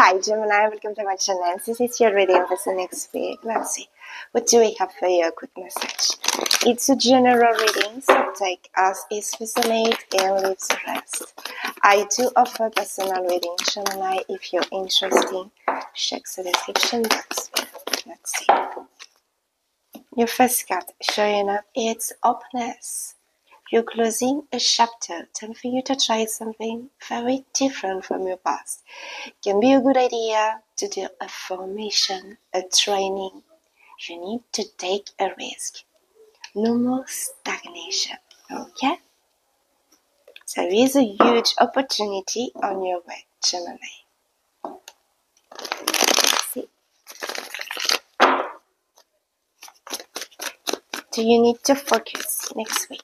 Hi Gemini, welcome to my channel. This is your reading for the next week. Let's see, what do we have for you? A quick message. It's a general reading, so take as is, resonate and leave the rest. I do offer personal reading, Gemini. If you're interested, check the description box. Let's see. Your first card showing up, it's openness. You're closing a chapter. Time for you to try something very different from your past. It can be a good idea to do a formation, a training. You need to take a risk. No more stagnation, okay? So there is a huge opportunity on your way, Gemini. So you need to focus next week.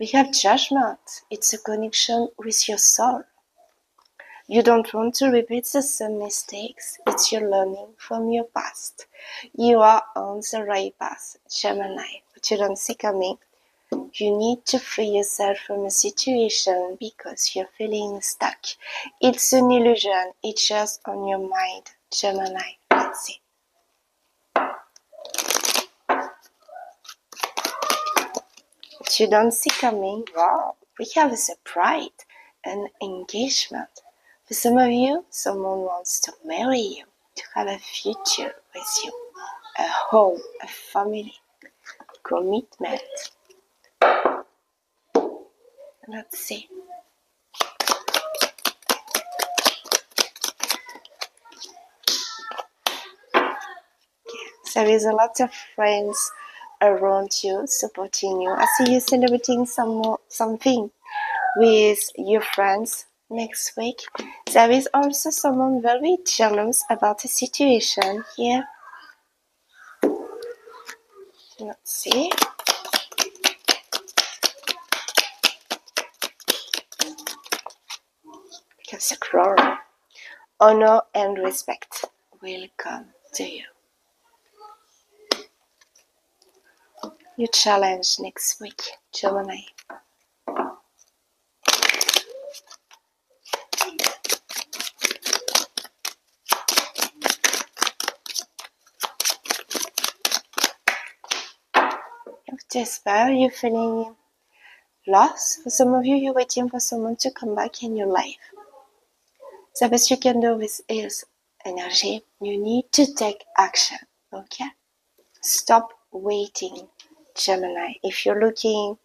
We have judgment. It's a connection with your soul. You don't want to repeat the same mistakes. It's your learning from your past. You are on the right path, Gemini, but you don't see coming. You need to free yourself from a situation because you're feeling stuck. It's an illusion. It's just on your mind, Gemini. Let's see. You don't see coming. Wow, we have a surprise, an engagement. For some of you, someone wants to marry you, to have a future with you, a home, a family, commitment. Let's see. Okay. So there is a lot of friends around you, supporting you. I see you celebrating something with your friends next week. There is also someone very jealous about the situation here. Let's see. Because the glory, honor and respect will come to you. Your challenge next week, Gemini. After a spell, you're feeling lost. For some of you, you're waiting for someone to come back in your life. The best you can do with is energy. You need to take action, okay? Stop waiting, Gemini. If you're looking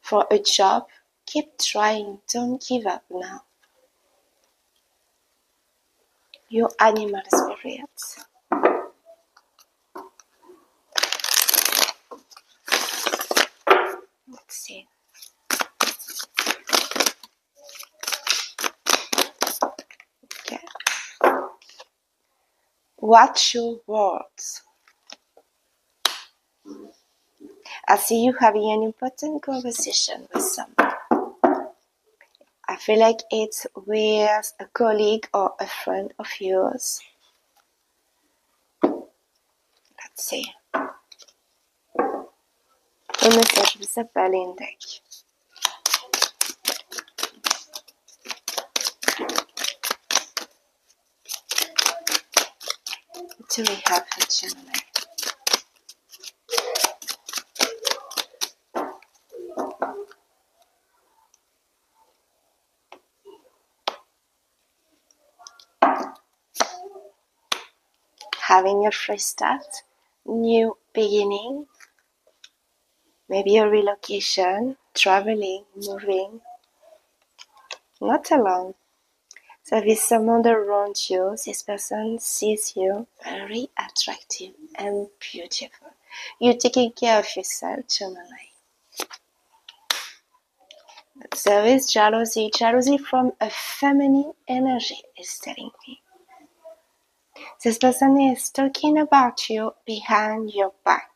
for a job, keep trying. Don't give up now. Your animal spirits. Let's see. Okay. Watch your words. I see you having an important conversation with someone. I feel like it's with a colleague or a friend of yours. Let's see. A message with a Berlin deck. What do we have for Gemini? Having a fresh start, new beginning, maybe a relocation, traveling, moving, not alone. So if there's someone around you, this person sees you very attractive and beautiful. You're taking care of yourself, Gemini. There is jealousy, jealousy from a feminine energy is telling me. This person is talking about you behind your back.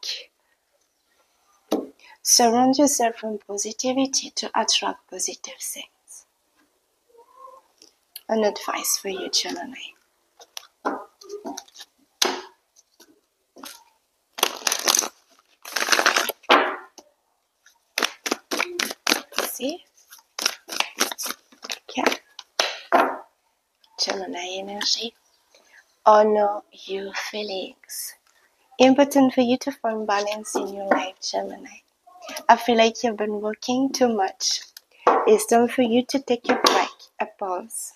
Surround yourself with positivity to attract positive things. An advice for you, Gemini. See? Yeah. Gemini energy. Honor your feelings. Important for you to find balance in your life, Gemini. I feel like you've been working too much. It's time for you to take a break, a pause.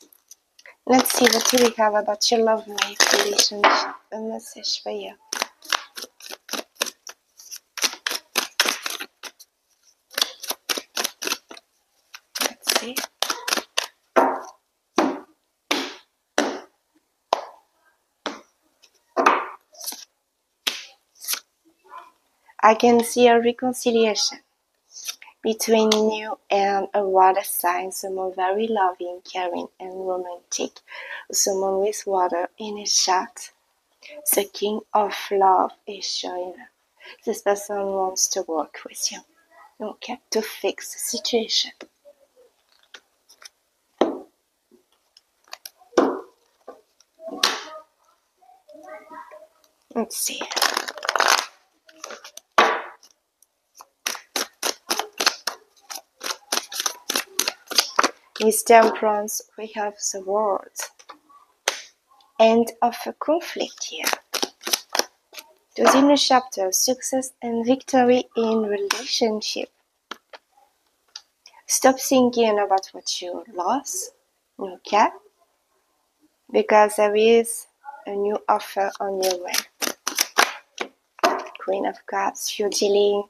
Let's see what we have about your love life, relationship, a message for you. Let's see. I can see a reconciliation between you and a water sign, someone very loving, caring, and romantic, someone with water in his chart. The king of love is showing up. This person wants to work with you, okay, to fix the situation. Let's see. With Temperance, we have the World. End of a conflict here. Within a chapter, success and victory in relationship. Stop thinking about what you lost, okay? Because there is a new offer on your way. Queen of Cups, you're dealing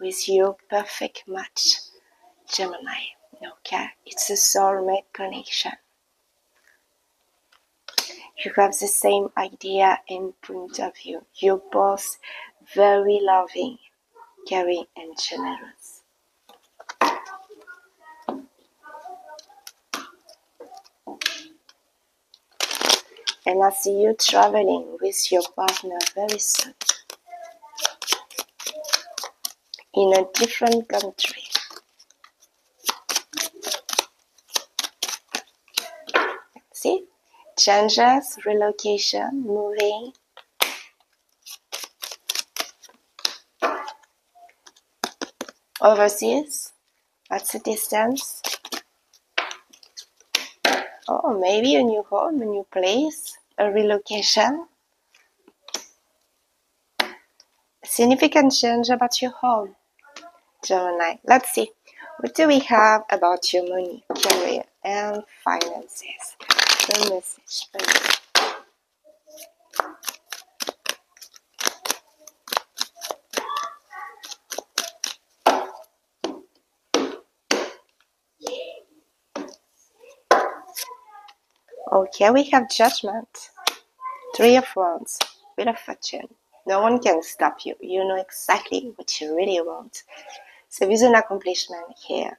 with your perfect match, Gemini. Okay, it's a soulmate connection. You have the same idea and point of view. You're both very loving, caring, and generous. And I see you traveling with your partner very soon in a different country. Changes, relocation, moving. Overseas, at a distance. Oh, maybe a new home, a new place, a relocation. Significant change about your home, Gemini. Let's see. What do we have about your money, career, and finances? The message for you. Okay, we have Judgment. Three of Wands, Wheel of Fortune. No one can stop you. You know exactly what you really want. So there's an accomplishment here.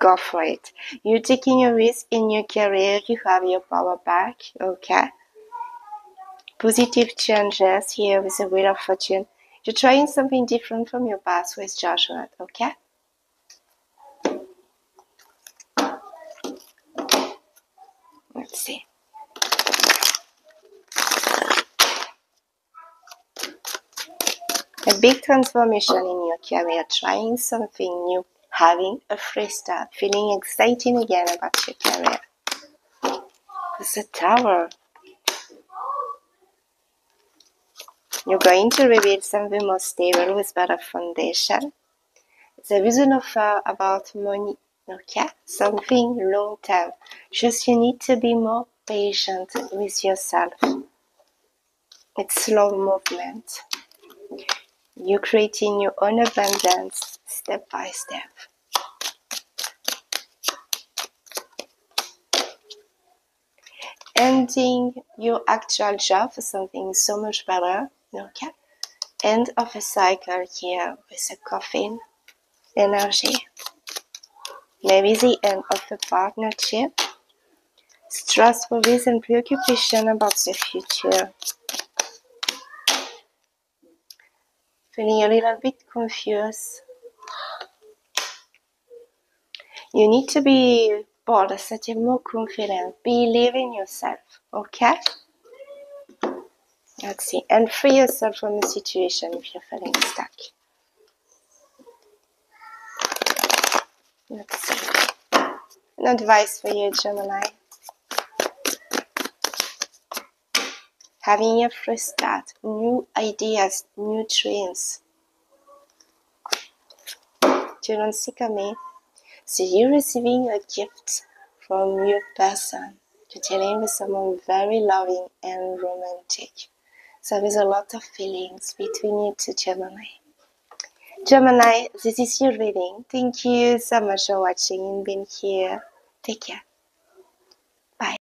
Go for it. You're taking a risk in your career. You have your power back. Okay. Positive changes here with the Wheel of Fortune. You're trying something different from your past with Judgment. Okay. Let's see. A big transformation in your career. Trying something new. Having a fresh start, feeling exciting again about your career. It's a Tower. You're going to rebuild something more stable with better foundation. There is an offer about money, okay? Something long term. Just you need to be more patient with yourself. It's slow movement. You're creating your own abundance. Step by step. Ending your actual job for something so much better. Okay. End of a cycle here with a Coffin energy. Maybe the end of a partnership. Stressful with and preoccupation about the future. Feeling a little bit confused. You need to be bolder, setting more confident, believe in yourself, okay? Let's see, and free yourself from the situation if you're feeling stuck. Let's see. An advice for you, Gemini. Having a fresh start, new ideas, new dreams. You don't see coming. See you receiving a gift from your person. You're dealing with someone very loving and romantic. So there's a lot of feelings between you two, Gemini. Gemini, this is your reading. Thank you so much for watching and being here. Take care.